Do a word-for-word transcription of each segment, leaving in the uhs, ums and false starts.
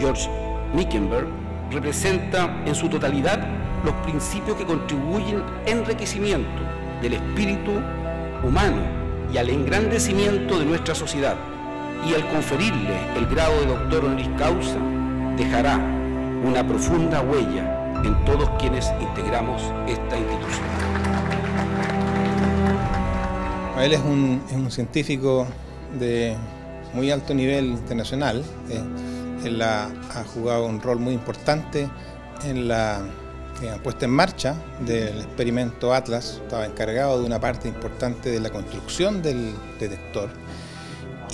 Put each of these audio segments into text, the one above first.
Georges Mikenberg, representa en su totalidad los principios que contribuyen al enriquecimiento del espíritu humano y al engrandecimiento de nuestra sociedad, y al conferirle el grado de doctor honoris causa dejará una profunda huella en todos quienes integramos esta institución. Él es un, es un científico de muy alto nivel internacional. Eh, él ha, ha jugado un rol muy importante en la eh, puesta en marcha del experimento ATLAS. Estaba encargado de una parte importante de la construcción del detector.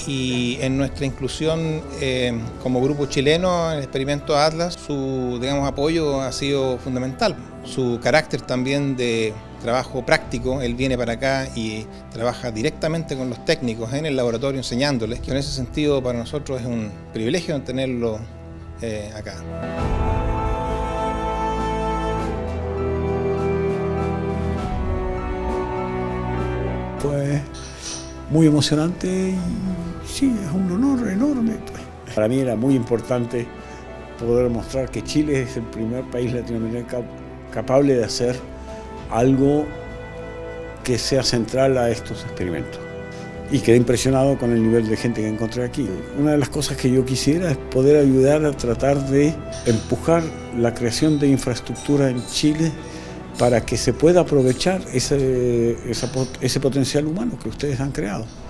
Y en nuestra inclusión eh, como grupo chileno en el experimento ATLAS, su digamos, apoyo ha sido fundamental. Su carácter también de trabajo práctico, él viene para acá y trabaja directamente con los técnicos en el laboratorio enseñándoles, que en ese sentido para nosotros es un privilegio tenerlo eh, acá. Pues muy emocionante y sí, es un honor enorme. Pues. Para mí era muy importante poder mostrar que Chile es el primer país latinoamericano capaz de hacer algo que sea central a estos experimentos. Y quedé impresionado con el nivel de gente que encontré aquí. Una de las cosas que yo quisiera es poder ayudar a tratar de empujar la creación de infraestructura en Chile para que se pueda aprovechar ese, ese, ese potencial humano que ustedes han creado.